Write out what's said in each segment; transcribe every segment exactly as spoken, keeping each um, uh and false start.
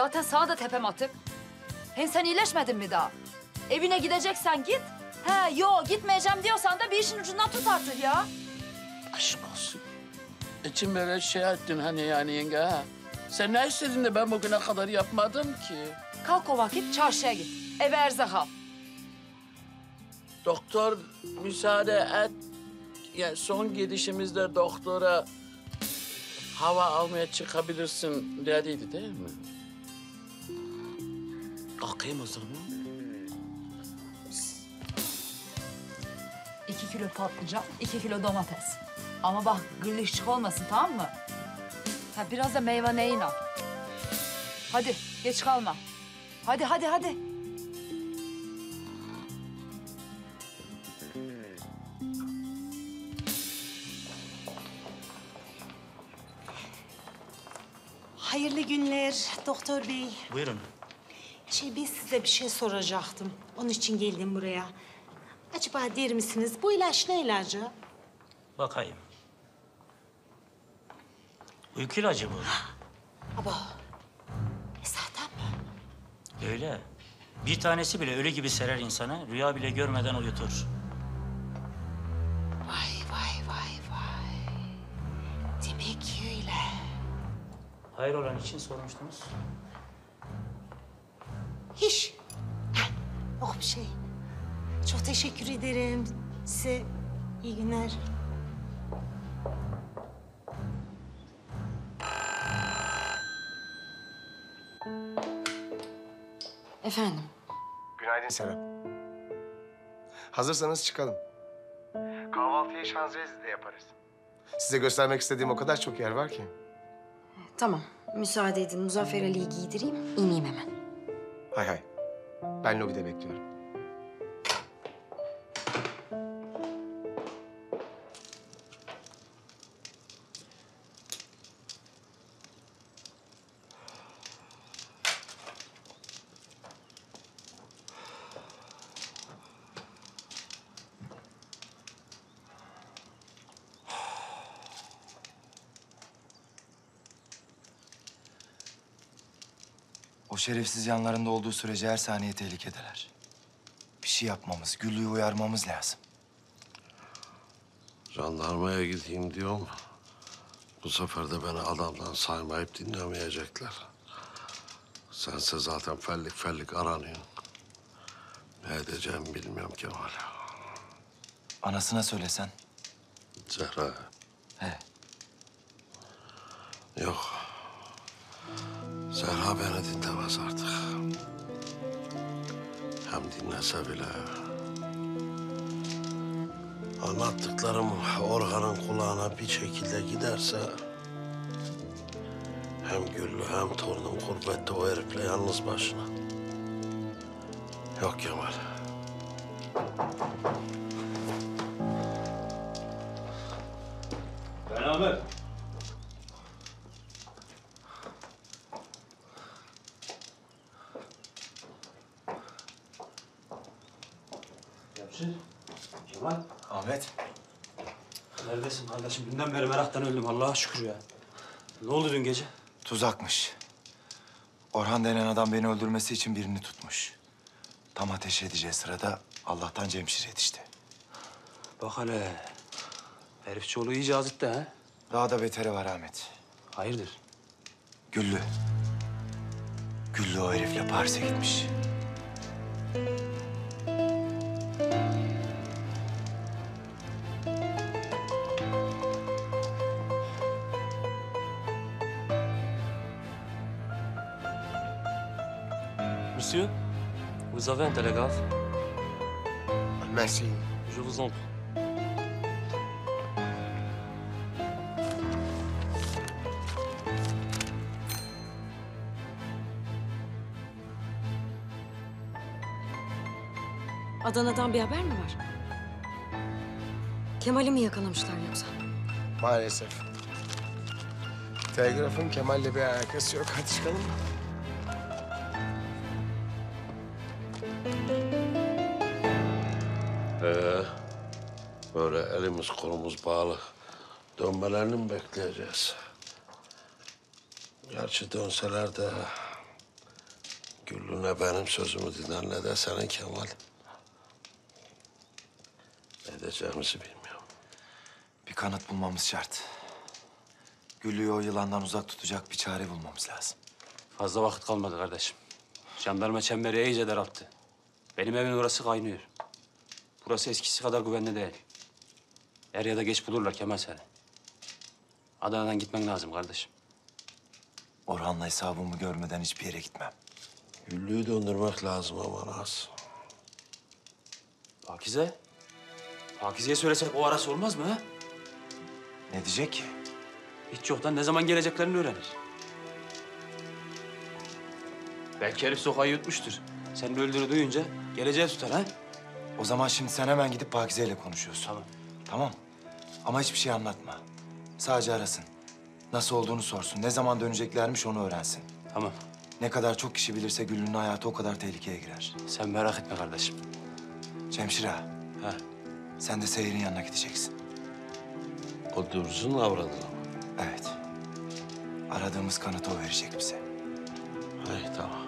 Zaten sağa da tepem atık. Hem sen iyileşmedin mi daha? Evine gideceksen git. He yo gitmeyeceğim diyorsan da bir işin ucundan tut artık ya. Aşk olsun. İçim böyle şey ettin hani yani yenge ha. Sen ne istedin de ben bugüne kadar yapmadım ki? Kalk o vakit çarşıya git. Eve erzak al. Doktor müsaade et. Yani son gidişimizde doktora hava almaya çıkabilirsin dediydi değil mi? Kalkayım o zaman. İki kilo patlıcan, iki kilo domates. Ama bak gırlışçık olmasın tamam mı? Ha, biraz da meyve neyin al. Hadi geç kalma. Hadi hadi hadi. Hayırlı günler doktor bey. Buyurun. Şey ben size bir şey soracaktım. Onun için geldim buraya. Acaba der misiniz bu ilaç ne ilacı? Bakayım. Uyku ilacı bu. Abo. E zaten mi? Öyle. Bir tanesi bile ölü gibi serer insanı, rüya bile görmeden uyutur. Vay vay vay vay. Demek öyle. Hayır olan için sormuştunuz. Hiç. Heh. Yok bir şey. Çok teşekkür ederim. Size iyi günler. Efendim? Günaydın Serap. Hazırsanız çıkalım. Kahvaltıyı Şanzelize'de yaparız. Size göstermek istediğim o kadar çok yer var ki. Tamam, müsaade edin. Muzaffer Ali'yi giydireyim, ineyim hemen. Hay hay. Ben lobide bekliyorum. O şerefsiz yanlarında olduğu sürece her saniye tehlikedeler. Bir şey yapmamız, Güllü'yü uyarmamız lazım. Jandarmaya gideyim diyorum. Bu sefer de beni adamdan saymayıp dinlemeyecekler. Sense zaten fellik fellik aranıyorsun. Ne edeceğimi bilmiyorum Kemal. Anasına söylesen. Zehra. He. Yok. Serha beni dinlemez artık. Hem dinlese bile... anlattıklarım Orhan'ın kulağına bir şekilde giderse... hem Güllü hem torunum gurbette o herifle yalnız başına. Yok Kemal. Ben Ahmet. Kemal. Ahmet. Neredesin kardeşim? Dünden beri meraktan öldüm Allah'a şükür ya. Ne oldu dün gece? Tuzakmış. Orhan denen adam beni öldürmesi için birini tutmuş. Tam ateş edeceği sırada Allah'tan Cemşir yetişti. Bak hele. Herif çoluğu iyice azıttı ha. Daha da beteri var Ahmet. Hayırdır? Güllü. Güllü o herifle Paris'e gitmiş. Monsieur, vous avez un télégraphe? Merci. Je vous en prie. Adana'dan bir haber mi var? Kemal'i mi yakalamışlar yoksa? Maalesef. Telgrafın Kemal'le bir alakası yok. Hadi çıkalım mı? Ee, böyle elimiz kolumuz bağlı. Dönmelerini mi bekleyeceğiz? Gerçi dönseler de Güllü ne benim sözümü dinler ne de senin Kemal. Ne edeceğimizi bilmiyorum. Bir kanıt bulmamız şart. Güllü'yü o yılandan uzak tutacak bir çare bulmamız lazım. Fazla vakit kalmadı kardeşim. Jandarma çemberi iyice daralttı. Benim evimin orası kaynıyor. Burası eskisi kadar güvenli değil. Er ya da geç bulurlar Kemal seni. Adana'dan gitmen lazım kardeşim. Orhan'la hesabımı görmeden hiçbir yere gitmem. Güllü'yü döndürmek lazım ama nasıl? Pakize? Pakize'ye söylesek o arası olmaz mı ha? Ne diyecek ki? Hiç yoktan ne zaman geleceklerini öğrenir. Belki herif sokağı yutmuştur. Sen de öldürü duyunca geleceği tutar ha? O zaman şimdi sen hemen gidip Pakize'yle konuşuyorsun. Tamam. Tamam. Ama hiçbir şey anlatma. Sadece arasın. Nasıl olduğunu sorsun. Ne zaman döneceklermiş onu öğrensin. Tamam. Ne kadar çok kişi bilirse Güllü'nün hayatı o kadar tehlikeye girer. Sen merak etme kardeşim. Cemşir Ağa. Ha. Sen de Seyir'in yanına gideceksin. O Dürrüz'ün avradını mı? Evet. Aradığımız kanıtı o verecek bize. Hayır, tamam.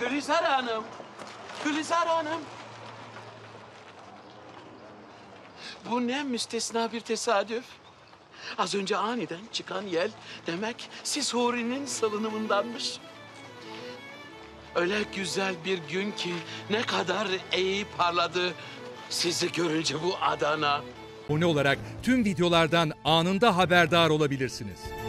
Gülizar Hanım, Gülizar Hanım. Bu ne müstesna bir tesadüf. Az önce aniden çıkan yel demek siz Huri'nin salınımındanmış. Öyle güzel bir gün ki ne kadar iyi parladı sizi görünce bu Adana. Abone olarak tüm videolardan anında haberdar olabilirsiniz.